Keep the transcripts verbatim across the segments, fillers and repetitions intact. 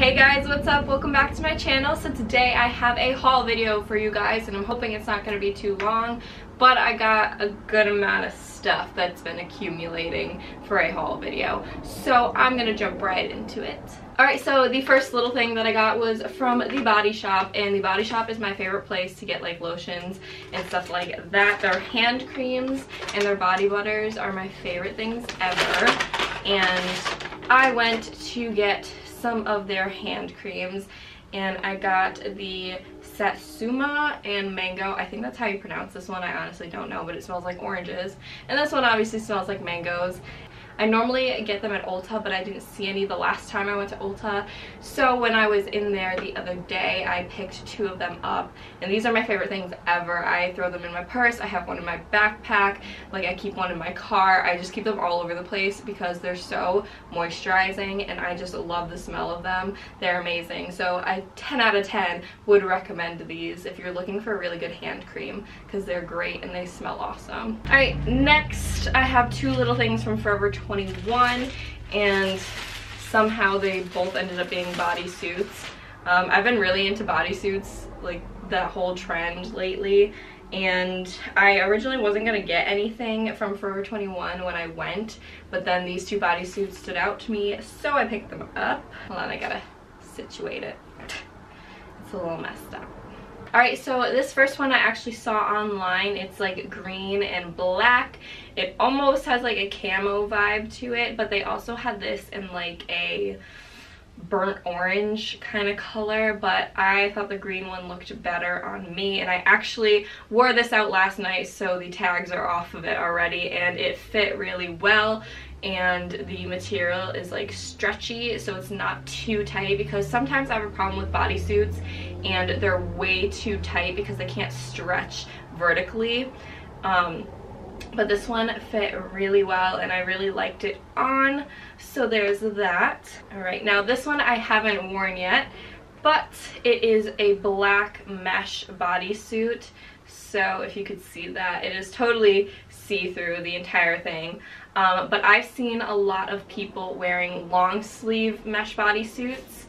Hey guys, what's up? Welcome back to my channel. So today I have a haul video for you guys, and I'm hoping it's not going to be too long, but I got a good amount of stuff that's been accumulating for a haul video, so I'm going to jump right into it. Alright, so the first little thing that I got was from The Body Shop, and The Body Shop is my favorite place to get like lotions and stuff like that. Their hand creams and their body butters are my favorite things ever, and I went to get some of their hand creams, and I got the Satsuma and Mango. I think that's how you pronounce this one. I honestly don't know, but it smells like oranges. And this one obviously smells like mangoes. I normally get them at Ulta, but I didn't see any the last time I went to Ulta. So when I was in there the other day, I picked two of them up. And these are my favorite things ever. I throw them in my purse. I have one in my backpack. Like, I keep one in my car. I just keep them all over the place because they're so moisturizing, and I just love the smell of them. They're amazing. So I ten out of ten would recommend these if you're looking for a really good hand cream, because they're great and they smell awesome. All right, next I have two little things from Forever twenty-one, and somehow they both ended up being bodysuits. Um, I've been really into bodysuits, like that whole trend lately, and I originally wasn't going to get anything from Forever twenty-one when I went, but then these two bodysuits stood out to me, so I picked them up. Hold on, I gotta situate it. It's a little messed up. Alright, so this first one I actually saw online. It's like green and black. It almost has like a camo vibe to it, but they also had this in like a burnt orange kind of color, but I thought the green one looked better on me, and I actually wore this out last night, so the tags are off of it already, and it fit really well, and the material is like stretchy, so it's not too tight, because sometimes I have a problem with bodysuits and they're way too tight because they can't stretch vertically. Um, but this one fit really well, and I really liked it on, so there's that. All right, now this one I haven't worn yet, but it is a black mesh bodysuit, so if you could see that, it is totally see-through, the entire thing. Um, but I've seen a lot of people wearing long sleeve mesh bodysuits,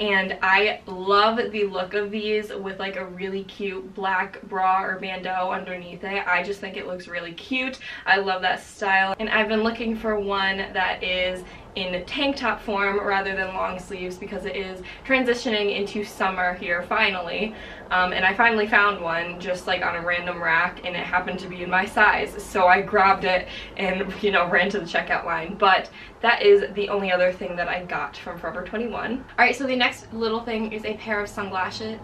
and I love the look of these with like a really cute black bra or bandeau underneath it. I just think it looks really cute. I love that style, and I've been looking for one that is in tank top form rather than long sleeves, because it is transitioning into summer here finally, um, and I finally found one just like on a random rack, and it happened to be in my size, so I grabbed it and, you know, ran to the checkout line. But that is the only other thing that I got from Forever twenty-one. Alright, so the next little thing is a pair of sunglasses.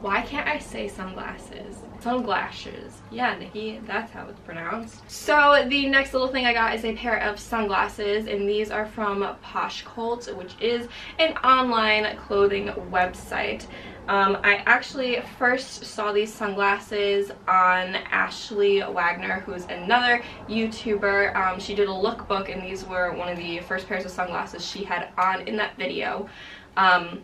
Why can't I say sunglasses? Sunglasses. Yeah, Nikki, that's how it's pronounced. So the next little thing I got is a pair of sunglasses, and these are from Posh Cult, which is an online clothing website. Um, I actually first saw these sunglasses on Ashley Wagner, who's another YouTuber. Um, she did a lookbook, and these were one of the first pairs of sunglasses she had on in that video. Um,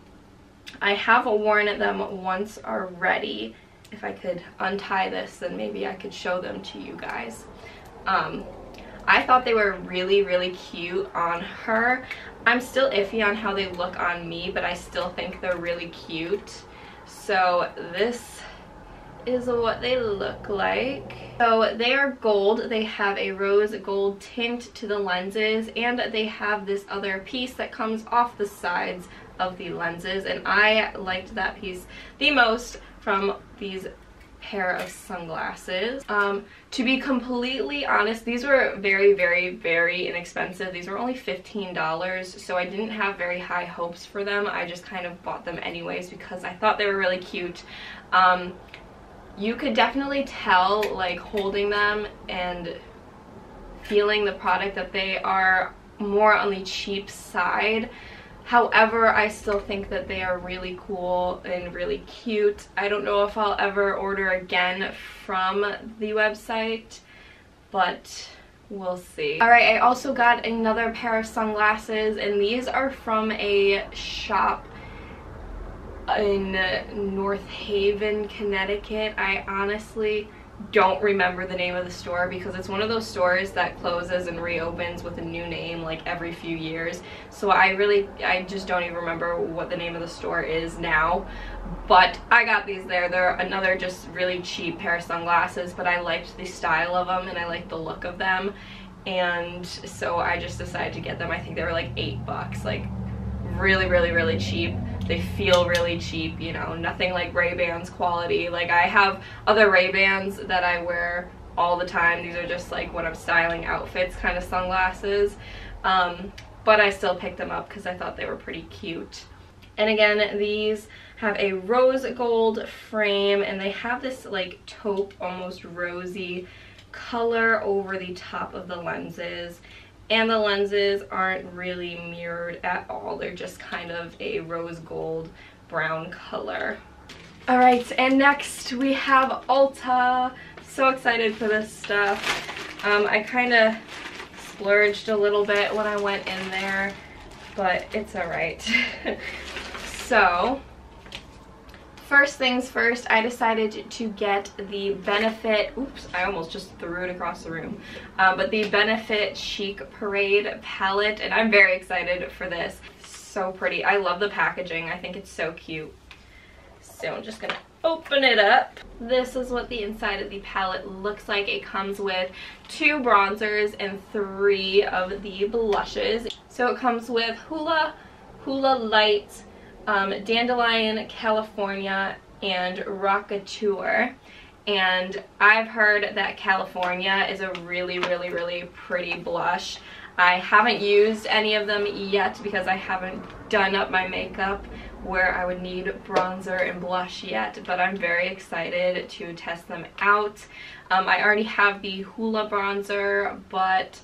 I have worn them once already. If I could untie this, then maybe I could show them to you guys. Um, I thought they were really, really cute on her. I'm still iffy on how they look on me, but I still think they're really cute. So this is what they look like. So they are gold. They have a rose gold tint to the lenses, and they have this other piece that comes off the sides of the lenses, and I liked that piece the most from these pair of sunglasses. Um, to be completely honest, these were very, very, very inexpensive. These were only fifteen dollars, so I didn't have very high hopes for them. I just kind of bought them anyways because I thought they were really cute. Um, you could definitely tell, like, holding them and feeling the product, that they are more on the cheap side. However, I still think that they are really cool and really cute. I don't know if I'll ever order again from the website, but we'll see. Alright, I also got another pair of sunglasses, and these are from a shop in North Haven, Connecticut. I honestly don't remember the name of the store because it's one of those stores that closes and reopens with a new name like every few years. So I really, I just don't even remember what the name of the store is now. But I got these there. They're another just really cheap pair of sunglasses, but I liked the style of them and I liked the look of them. And so I just decided to get them. I think they were like eight bucks, like really, really, really cheap. They feel really cheap, you know, nothing like Ray-Bans quality. Like I have other Ray-Bans that I wear all the time. These are just like when I'm styling outfits kind of sunglasses. Um, but I still picked them up because I thought they were pretty cute. And again, these have a rose gold frame and they have this like taupe, almost rosy color over the top of the lenses. And the lenses aren't really mirrored at all. They're just kind of a rose gold brown color. All right, and next we have Ulta. So excited for this stuff. Um, I kind of splurged a little bit when I went in there, but it's all right. So, first things first, I decided to get the Benefit, oops, I almost just threw it across the room, uh, but the Benefit Chic Parade palette, and I'm very excited for this. So pretty. I love the packaging. I think it's so cute. So I'm just gonna open it up. This is what the inside of the palette looks like. It comes with two bronzers and three of the blushes. So it comes with Hoola, Hoola Light, Um, Dandelion, California, and Rockature. And I've heard that California is a really, really, really pretty blush. I haven't used any of them yet because I haven't done up my makeup where I would need bronzer and blush yet, but I'm very excited to test them out. Um, I already have the Hoola bronzer, but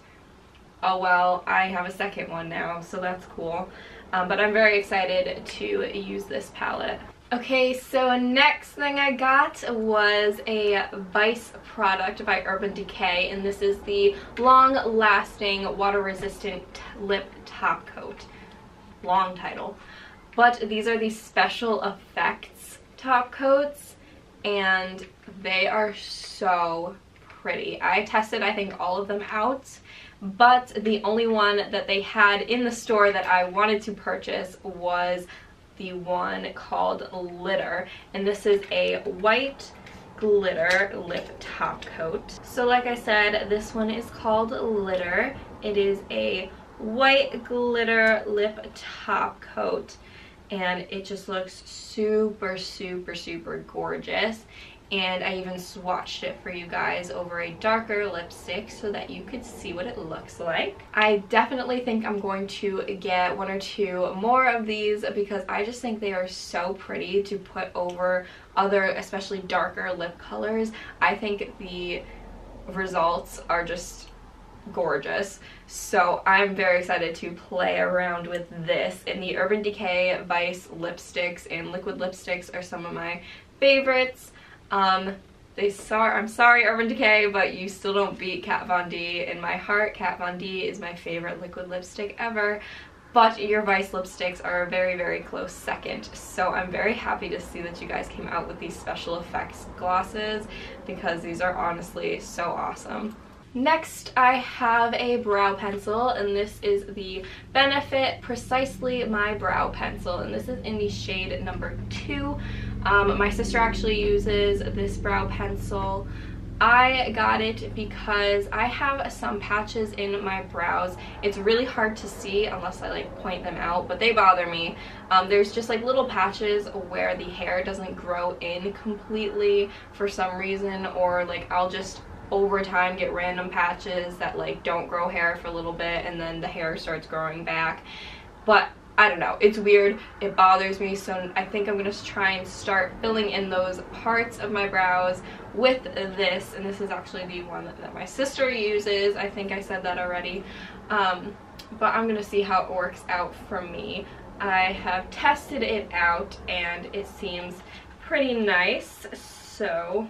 oh well, I have a second one now, so that's cool. Um, but I'm very excited to use this palette. Okay, so next thing I got was a Vice product by Urban Decay, and this is the long-lasting water-resistant lip top coat. Long title. But these are the special effects top coats, and they are so pretty. I tested, I think, all of them out. But the only one that they had in the store that I wanted to purchase was the one called Glitter. And this is a white glitter lip top coat. So like I said, this one is called Glitter. It is a white glitter lip top coat. And it just looks super, super, super gorgeous. And I even swatched it for you guys over a darker lipstick so that you could see what it looks like. I definitely think I'm going to get one or two more of these because I just think they are so pretty to put over other, especially darker lip colors. I think the results are just gorgeous. So I'm very excited to play around with this. And the Urban Decay Vice lipsticks and liquid lipsticks are some of my favorites. Um, they sorry, I'm sorry Urban Decay, but you still don't beat Kat Von D in my heart. Kat Von D is my favorite liquid lipstick ever, but your Vice lipsticks are a very, very close second. So I'm very happy to see that you guys came out with these special effects glosses because these are honestly so awesome. Next, I have a brow pencil, and this is the Benefit Precisely My Brow Pencil, and this is in the shade number two. Um, my sister actually uses this brow pencil. I got it because I have some patches in my brows. It's really hard to see unless I like point them out, but they bother me. Um, there's just like little patches where the hair doesn't grow in completely for some reason, or like I'll just over time get random patches that like don't grow hair for a little bit and then the hair starts growing back. But I don't know, it's weird, it bothers me, so I think I'm going to try and start filling in those parts of my brows with this, and this is actually the one that, that my sister uses. I think I said that already, um, but I'm going to see how it works out for me. I have tested it out, and it seems pretty nice, so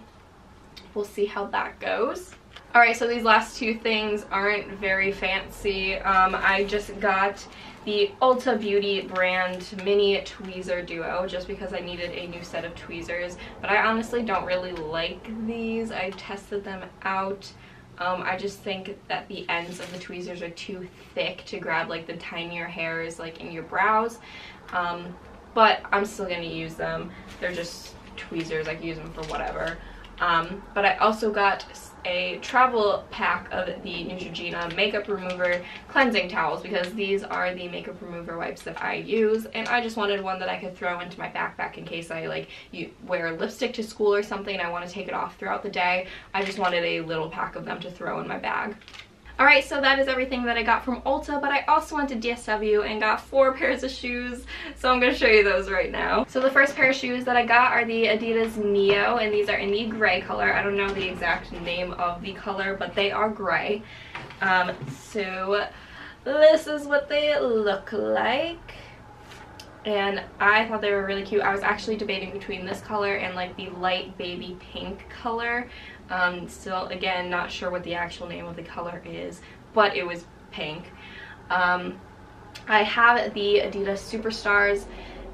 we'll see how that goes. Alright, so these last two things aren't very fancy. Um, I just got the Ulta Beauty brand mini tweezer duo, just because I needed a new set of tweezers. But I honestly don't really like these. I tested them out. Um, I just think that the ends of the tweezers are too thick to grab like the tinier hairs like in your brows. Um, but I'm still going to use them. They're just tweezers. I can use them for whatever. Um, but I also got a travel pack of the Neutrogena makeup remover cleansing towels, because these are the makeup remover wipes that I use, and I just wanted one that I could throw into my backpack in case I like you wear lipstick to school or something and I want to take it off throughout the day. I just wanted a little pack of them to throw in my bag. Alright, so that is everything that I got from Ulta, but I also went to D S W and got four pairs of shoes, so I'm going to show you those right now. So the first pair of shoes that I got are the Adidas Neo, and these are in the gray color. I don't know the exact name of the color, but they are gray. Um, so this is what they look like, and I thought they were really cute. I was actually debating between this color and like the light baby pink color. Um, still, again, not sure what the actual name of the color is, but it was pink. Um, I have the Adidas Superstars,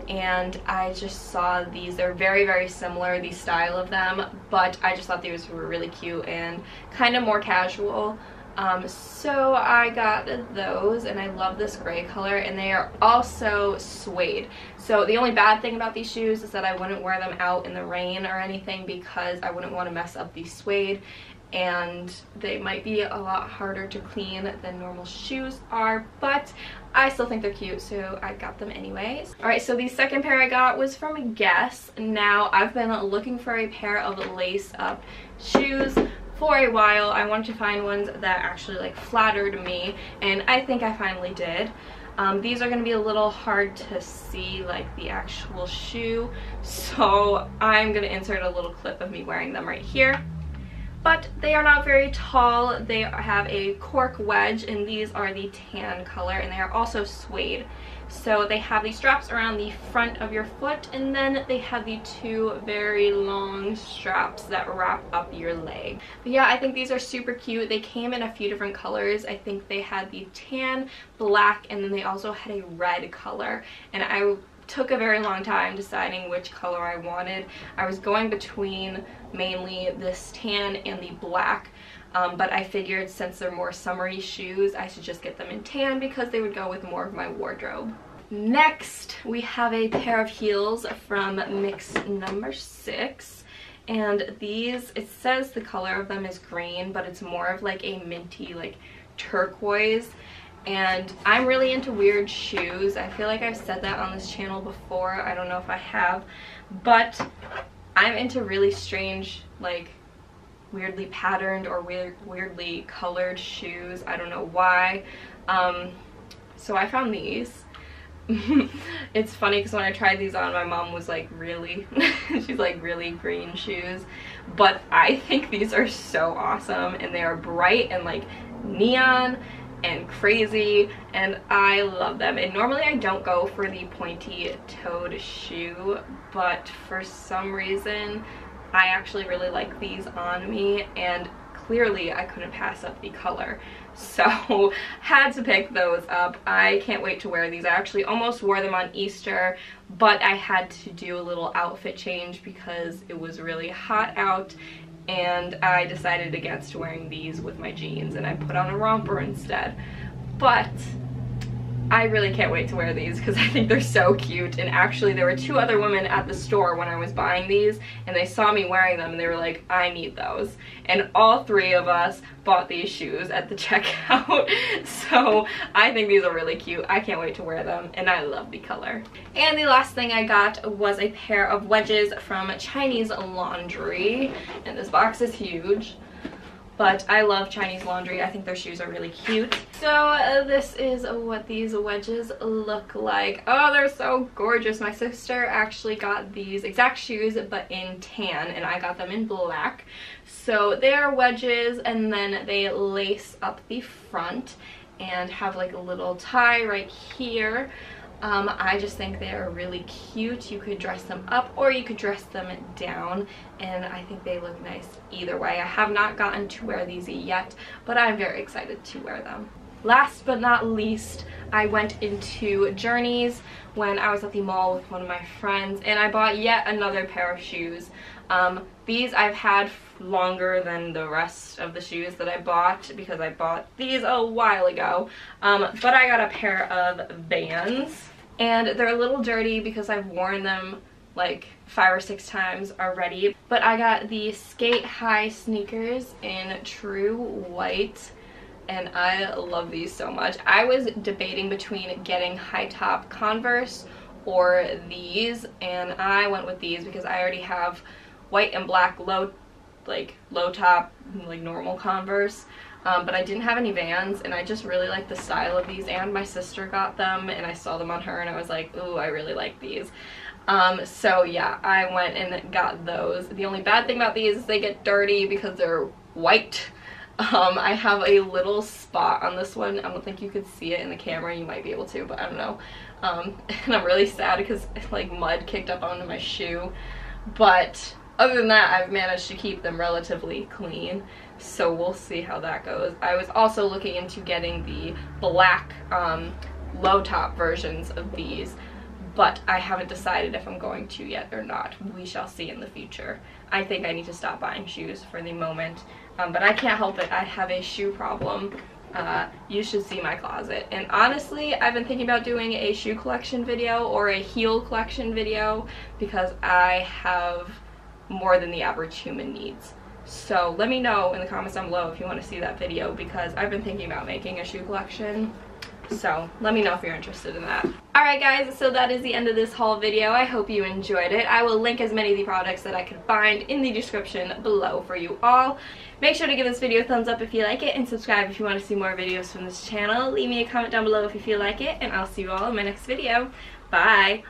and I just saw these. They're very, very similar, the style of them, but I just thought these were really cute and kind of more casual. Um, so I got those, and I love this gray color, and they are also suede. So the only bad thing about these shoes is that I wouldn't wear them out in the rain or anything, because I wouldn't want to mess up the suede, and they might be a lot harder to clean than normal shoes are, but I still think they're cute, so I got them anyways. Alright, so the second pair I got was from Guess. Now, I've been looking for a pair of lace-up shoes for a while. I wanted to find ones that actually like flattered me, and I think I finally did. Um, these are gonna be a little hard to see like the actual shoe, so I'm gonna insert a little clip of me wearing them right here. But they are not very tall. They have a cork wedge, and these are the tan color, and they are also suede. So they have the straps around the front of your foot, and then they have the two very long straps that wrap up your leg. But yeah, I think these are super cute. They came in a few different colors. I think they had the tan, black, and then they also had a red color, and I took a very long time deciding which color I wanted. I was going between mainly this tan and the black, um, but I figured since they're more summery shoes, I should just get them in tan because they would go with more of my wardrobe. Next, we have a pair of heels from mix number six. And these, it says the color of them is green, but it's more of like a minty, like turquoise. And I'm really into weird shoes. I feel like I've said that on this channel before. I don't know if I have, but I'm into really strange, like weirdly patterned or weird, weirdly colored shoes. I don't know why. Um, so I found these. It's funny because when I tried these on, my mom was like, really? She's like, really, green shoes? But I think these are so awesome, and they are bright and like neon and crazy, and I love them. And normally I don't go for the pointy toed shoe, but for some reason I actually really like these on me, and clearly I couldn't pass up the color, so had to pick those up. I can't wait to wear these. I actually almost wore them on Easter, but I had to do a little outfit change because it was really hot out, and I decided against wearing these with my jeans, and I put on a romper instead. But I really can't wait to wear these because I think they're so cute. And actually there were two other women at the store when I was buying these, and they saw me wearing them and they were like, I need those. And all three of us bought these shoes at the checkout. So I think these are really cute. I can't wait to wear them, and I love the color. And the last thing I got was a pair of wedges from Chinese Laundry. And this box is huge. But I love Chinese Laundry. I think their shoes are really cute. So uh, this is what these wedges look like. Oh, they're so gorgeous. My sister actually got these exact shoes but in tan, and I got them in black. So they are wedges, and then they lace up the front and have like a little tie right here. Um, I just think they are really cute. You could dress them up or you could dress them down, and I think they look nice either way. I have not gotten to wear these yet, but I'm very excited to wear them. Last but not least, I went into Journeys when I was at the mall with one of my friends, and I bought yet another pair of shoes. Um, these I've had longer than the rest of the shoes that I bought because I bought these a while ago. Um, but I got a pair of Vans, and they're a little dirty because I've worn them like five or six times already. But I got the Skate High sneakers in true white, and I love these so much. I was debating between getting high top Converse or these, and I went with these because I already have white and black low, like low top, like normal Converse, um, but I didn't have any Vans, and I just really like the style of these, and my sister got them and I saw them on her and I was like, ooh, I really like these. Um, so yeah, I went and got those. The only bad thing about these is they get dirty because they're white. Um, I have a little spot on this one. I don't think you could see it in the camera. You might be able to, but I don't know. Um, and I'm really sad because like mud kicked up onto my shoe. But other than that, I've managed to keep them relatively clean. So we'll see how that goes. I was also looking into getting the black um, low top versions of these, but I haven't decided if I'm going to yet or not. We shall see in the future. I think I need to stop buying shoes for the moment, um, but I can't help it. I have a shoe problem. Uh, you should see my closet. And honestly, I've been thinking about doing a shoe collection video or a heel collection video because I have more than the average human needs. So let me know in the comments down below if you want to see that video, because I've been thinking about making a shoe collection. So let me know if you're interested in that. Alright guys, so that is the end of this haul video. I hope you enjoyed it. I will link as many of the products that I could find in the description below for you all. Make sure to give this video a thumbs up if you like it, and subscribe if you want to see more videos from this channel. Leave me a comment down below if you feel like it, and I'll see you all in my next video. Bye!